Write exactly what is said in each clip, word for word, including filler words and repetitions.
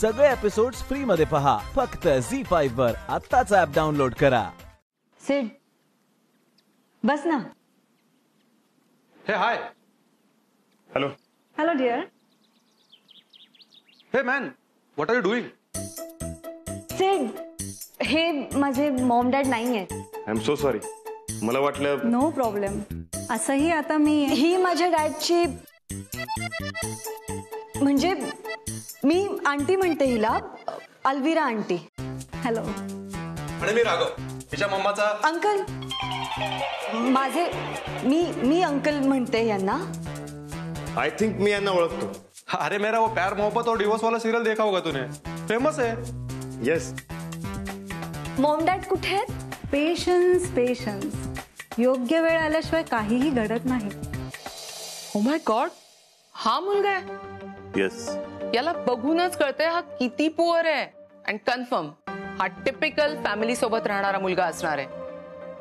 सगळे episodes free मध्ये पहा फक्त झी फाइव वर। आत्ताच ऍप डाउनलोड करा। सिड बस ना। Hey hi. Hello. Hello dear. Hey man, what are you doing? Sid, हे माझे मॉम डॅड नाहीये। I am so sorry. मला वाटलं। No problem. असंही आता मी ही माझ्या डॅडची म्हणजे मी आंटी म्हणते हिला, अलवीरा आंटी। हॅलो। आणि मी राघव, तिच्या मम्माचा अंकल। माझे मी मी अंकल म्हणते यांना। आई थिंक मी यांना ओळखतो। अरे मेरा वो प्यार मोहब्बत और डिवोर्स वाला सीरियल देखा होगा तूने, फेमस है। यस। मॉम डॅड कुठे आहेत? पेशन्स पेशन्स, योग्य वेळ आल्याशिवाय काहीही घडत नाही। ओ माय गॉड, हा मुलगा आहे। यस। याला बघूनच कळते हा किती पुअर आहे, अँड कन्फर्म हा टिपिकल फॅमिली सोबत राहणारा मुलगा असणार आहे।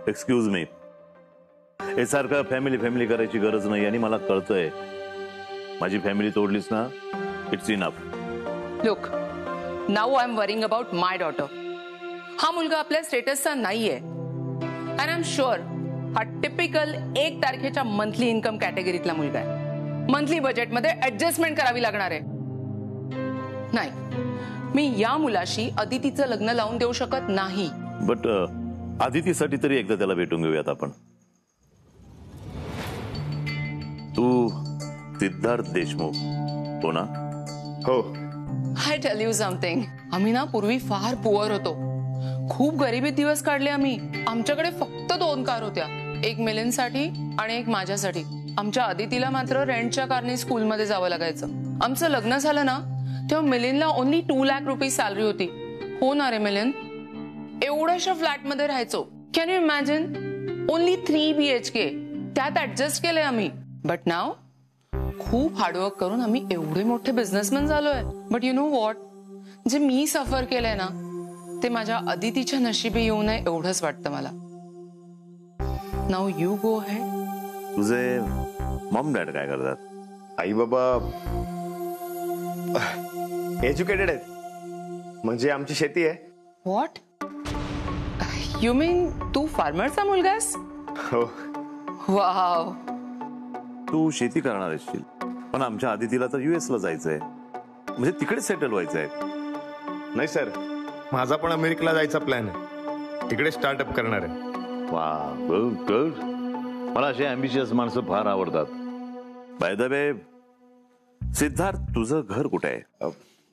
एक्सक्यूज मी, हे सारखं फॅमिली फॅमिली करायची गरज नाही। आणि मला कळतंय, माझी फॅमिली तोडलीस ना, it's enough. Look now I am worrying about my daughter. हा मुलगा आपल्या स्टेटसचा नाहीये, अँड आय एम शुअर हा टिपिकल एक तारखेच्या मंथली इन्कम कॅटेगरीतला मुलगा आहे। मंथली बजेटमध्ये ऍडजस्टमेंट करावी लागणार आहे। नाही, मी या मुलाशी अदितीचं लग्न लावून देऊ शकत नाही। बट uh, अदितीसाठी तरी एकदा त्याला भेटून घेऊयात आपण। तू सिद्धार्थ देशमुख हो ना? हो। आय टेल यू समथिंग, आम्ही ना पूर्वी फार पुअर होतो, खूप गरिबीत दिवस काढले आम्ही। आमच्याकडे फक्त दोन कार होत्या, एक मिलिंदसाठी आणि एक माझ्यासाठी। आमच्या अदितीला मात्र रेंटच्या कारने स्कूलमध्ये जावं लागायचं। आमचं लग्न झालं ना तेव्हा मिलिंदला only two lakh rupees salary होती। हो ना रे मिलिंद, एवढ्याशा फ्लॅटमध्ये राहायचो। Can you imagine, only three B H K, त्यात ऍडजस्ट केलंय आम्ही। बट नाव खूप हार्डवर्क करून आम्ही एवढे मोठे बिझनेसमॅन झालोय। बट यू नो व्हॉट, जे मी सफर केलंय ना ते माझ्या अदितीच्या नशिबी येऊ नये एवढंच वाटतं मला। Now you go ahead. तुझे मॉम डॅड काय करतात? आई बाबा एज्युकेटेड आहेत, म्हणजे आमची शेती आहे। व्हॉट यू मीन, तू फार्मरचा मुलगा आहेस? हो। वाव, तू शेती करणार असशील, पण आमच्या अदितीला तर युएस ला जायचंय, म्हणजे तिकडे सेटल व्हायचं आहे। नाही सर, माझा पण अमेरिकेला जायचा प्लॅन आहे, तिकडे स्टार्टअप करणार आहे। वाव गुड गुड, मला असे अँबिशियस माणसं फार आवडतात। बाय द वे सिद्धार्थ, तुझं घर कुठे आहे?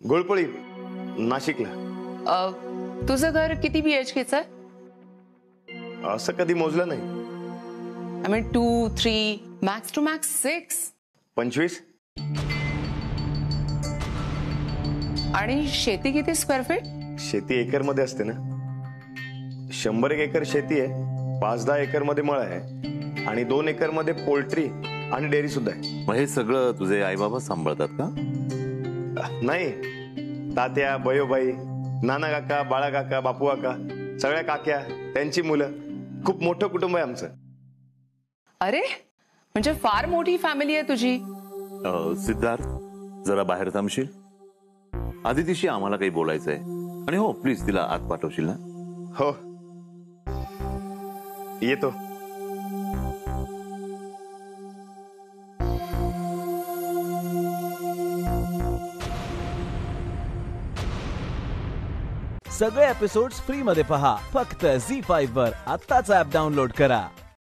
गोळपळी, नाशिकला। तुझं घर किती बीएचकेचं आहे? असं कधी मोजलं नाही। I mean two three max two max six. पंचवीस। आणि शेती किती स्क्वेअर फीट? शेती एकर मध्ये असते ना, शंभर एक एकर शेती आहे, पाच दहा एकर मध्ये मळ आहे, आणि दोन एकर मध्ये पोल्ट्री आणि डेअरी सुद्धा आहे। मग हे सगळं तुझे आई बाबा सांभाळतात का? नाही, तात्या, बयोबाई, नाना काका, बाळा काका, बापू काका, सगळ्या काक्या, त्यांची मुलं, खूप मोठं कुटुंब आहे आमचं। अरे म्हणजे फार मोठी फॅमिली आहे तुझी। सिद्धार्थ, जरा बाहेर थांबशील? अदितीशी आम्हाला काही बोलायचंय। आणि हो प्लीज, तिला आत पाठवशील ना? हो, येतो। सगळे एपिसोड्स फ्री मध्ये पहा फक्त झी फाइव वर। आत्ताच ऍप डाउनलोड करा।